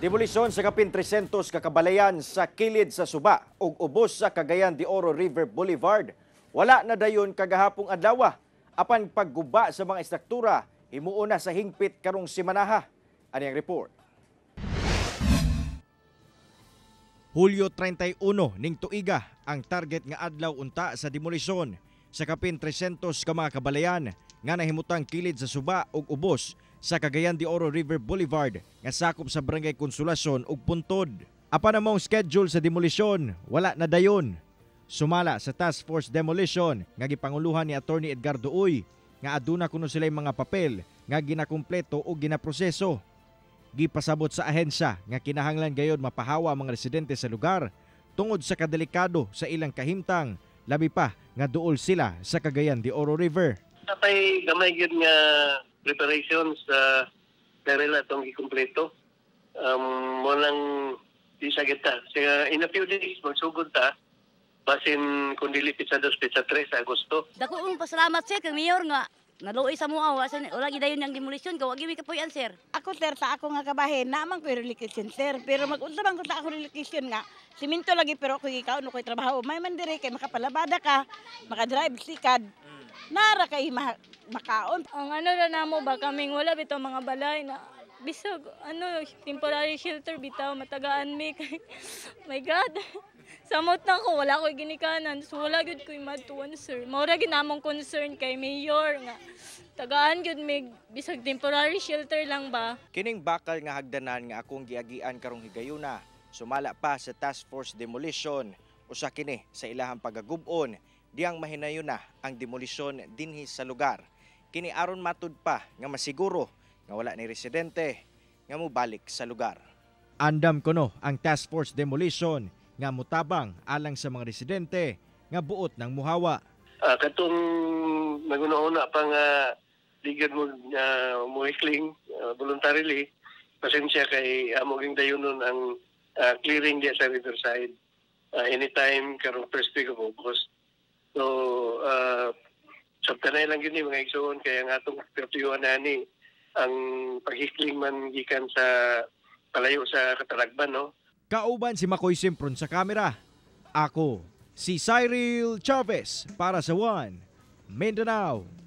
Demolisyon sa kapin 300 kakabalayan sa kilid sa Suba ug ubos sa Cagayan de Oro River Boulevard. Wala na dayon kagahapong adlaw apan pagguba sa mga istruktura himuon na sa hingpit karong semanaha. Ani ang report. Hulyo 31 ning tuiga ang target nga adlaw unta sa demolisyon sa kapin 300 ka mga kabalayan nga nahimutang kilid sa Suba ug ubos sa Cagayan de Oro River Boulevard nga sakop sa Barangay Konsulasyon ug Puntod. Apan ang mga schedule sa demolisyon, wala na dayon. Sumala sa Task Force Demolition nga gipanguluhan ni Attorney Edgardo Uy nga aduna kuno sila mga papel nga ginakumpleto o ginaproseso. Gipasabot sa ahensya nga kinahanglan gayod mapahawa ang mga residente sa lugar tungod sa kadelikado sa ilang kahimtang, labi pa nga duol sila sa Cagayan de Oro River. Atay gamay gyud nga preparations sa darela tong gikumpleto. Mo lang disagita. Siya in a few days magsugod ta basin kun dili pisa 2 pisa 3 Agosto. Dakuon pasalamat sir kang mayor nga naluoy sa mo awa sa wala gidayon ang demolisyon ka wagi mi kapoy answer. Ako sir ta ako nga kabahin na man ko relocation sir pero magunta man ko ta ako relocation nga simento lagi pero ako ikaw no koy trabaho may man dire kay makapalabada ka makadrive sikad. Nara kay makaon. Ang ano na namo ba kaming wala bitaw mga balay na bisog ano temporary shelter bitaw matagaan mi kay my god. Samot na ko wala koy ginikanan so wala gyud koy matuon sir. Mao ra ginamong concern kay mayor nga tagaan gyud mig bisag temporary shelter lang ba. Kining bakal nga hagdanan nga akong giagian karong higayuna sumala pa sa Task Force Demolition usa kini sa ilahang pagagub-on. Diyang mahinayon na ang demolisyon dinhi sa lugar. Kini aron matud pa nga masiguro nga wala ni residente nga mobalik sa lugar. Andam kuno ang Task Force Demolition nga mutabang alang sa mga residente nga buot ng muhawa. Katong nagunauna pa nga ligid mo muikling voluntarily pasensya kay amoging dayunon ang clearing diya sa riverside anytime karong first week of August. So, sabtanay lang yun yung mga igsoon, kaya nga itong pertuyuan nani, ang paghikling man gikan sa palayo sa Katalagban, no? Kauban si Makoy Simpron sa kamera. Ako, si Cyril Chavez para sa One Mindanao.